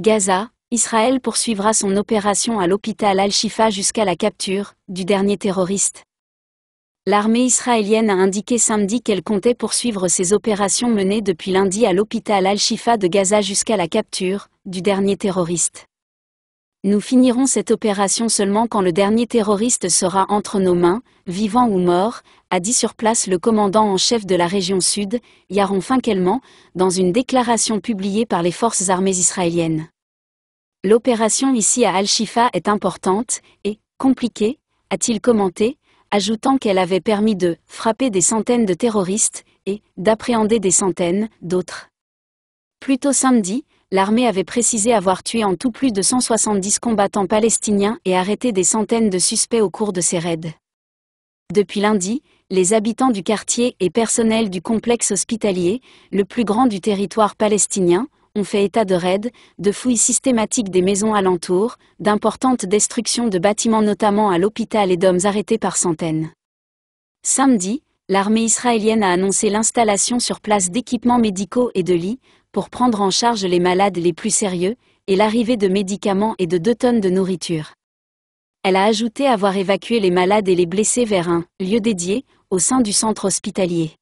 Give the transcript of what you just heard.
Gaza, Israël poursuivra son opération à l'hôpital Al-Shifa jusqu'à la capture du dernier terroriste. L'armée israélienne a indiqué samedi qu'elle comptait poursuivre ses opérations menées depuis lundi à l'hôpital Al-Shifa de Gaza jusqu'à la capture du dernier terroriste. Nous finirons cette opération seulement quand le dernier terroriste sera entre nos mains, vivant ou mort, a dit sur place le commandant en chef de la région sud, Yaron Finkelman, dans une déclaration publiée par les forces armées israéliennes. L'opération ici à Al-Shifa est importante et compliquée, a-t-il commenté, ajoutant qu'elle avait permis de frapper des centaines de terroristes et d'appréhender des centaines d'autres. Plus tôt samedi, l'armée avait précisé avoir tué en tout plus de 170 combattants palestiniens et arrêté des centaines de suspects au cours de ces raids. Depuis lundi, les habitants du quartier et personnel du complexe hospitalier, le plus grand du territoire palestinien, ont fait état de raids, de fouilles systématiques des maisons alentours, d'importantes destructions de bâtiments notamment à l'hôpital et d'hommes arrêtés par centaines. Samedi, l'armée israélienne a annoncé l'installation sur place d'équipements médicaux et de lits, pour prendre en charge les malades les plus sérieux, et l'arrivée de médicaments et de 2 tonnes de nourriture. Elle a ajouté avoir évacué les malades et les blessés vers un lieu dédié, au sein du centre hospitalier.